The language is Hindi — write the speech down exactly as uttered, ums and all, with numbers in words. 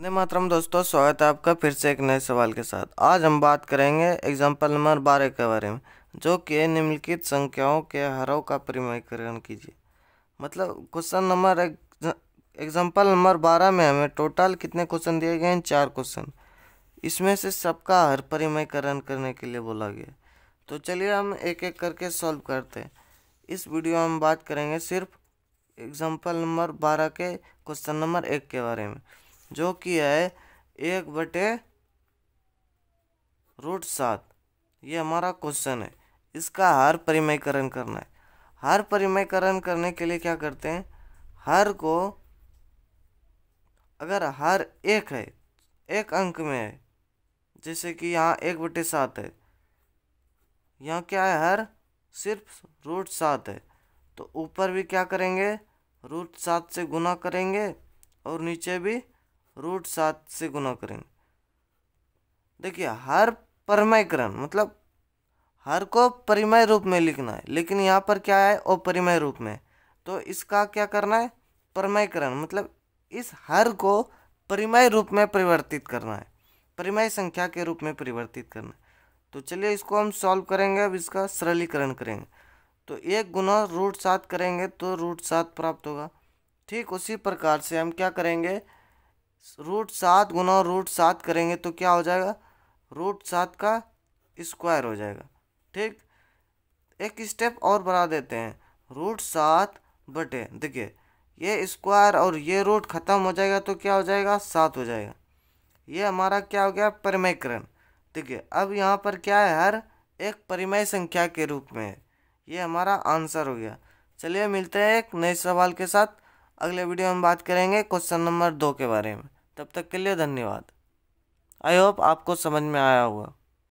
वंदे मातरम दोस्तों, स्वागत है आपका फिर से एक नए सवाल के साथ। आज हम बात करेंगे एग्जाम्पल नंबर बारह के बारे में, जो कि निम्नलिखित संख्याओं के हरों का परिमाणीकरण कीजिए। मतलब क्वेश्चन नंबर एग्जाम्पल नंबर बारह में हमें टोटल कितने क्वेश्चन दिए गए हैं? चार क्वेश्चन। इसमें से सबका हर परिमाणीकरण करने के लिए बोला गया। तो चलिए हम एक एक करके सॉल्व करते हैं। इस वीडियो में हम बात करेंगे सिर्फ एग्जाम्पल नंबर बारह के क्वेश्चन नंबर एक के बारे में, जो कि है एक बटे रूट सात। ये हमारा क्वेश्चन है, इसका हर परिमेयकरण करना है। हर परिमेयकरण करने के लिए क्या करते हैं, हर को अगर हर एक है, एक अंक में है, जैसे कि यहाँ एक बटे सात है, यहाँ क्या है, हर सिर्फ रूट सात है, तो ऊपर भी क्या करेंगे, रूट सात से गुना करेंगे और नीचे भी रूट सात से गुना करेंगे। देखिए हर परिमेयकरण मतलब हर को परिमेय रूप में लिखना है, लेकिन यहाँ पर क्या है, अपरिमेय रूप में, तो इसका क्या करना है, परिमेयकरण मतलब इस हर को परिमेय रूप में परिवर्तित करना है, परिमेय संख्या के रूप में परिवर्तित करना है। तो चलिए इसको हम सॉल्व करेंगे, अब इसका सरलीकरण करेंगे। तो एक गुना रूट सात करेंगे तो रूट सात प्राप्त होगा। ठीक उसी प्रकार से हम क्या करेंगे, रूट सात गुना रूट सात करेंगे तो क्या हो जाएगा, रूट सात का स्क्वायर हो जाएगा। ठीक एक स्टेप और बढ़ा देते हैं, रूट सात बटे, देखिए ये स्क्वायर और ये रूट ख़त्म हो जाएगा तो क्या हो जाएगा, सात हो जाएगा। ये हमारा क्या हो गया, परिमेयकरण। देखिए अब यहाँ पर क्या है, हर एक परिमेय संख्या के रूप में है। ये हमारा आंसर हो गया। चलिए मिलते हैं एक नए सवाल के साथ। अगले वीडियो में बात करेंगे क्वेश्चन नंबर दो के बारे में। तब तक के लिए धन्यवाद। आई होप आपको समझ में आया होगा।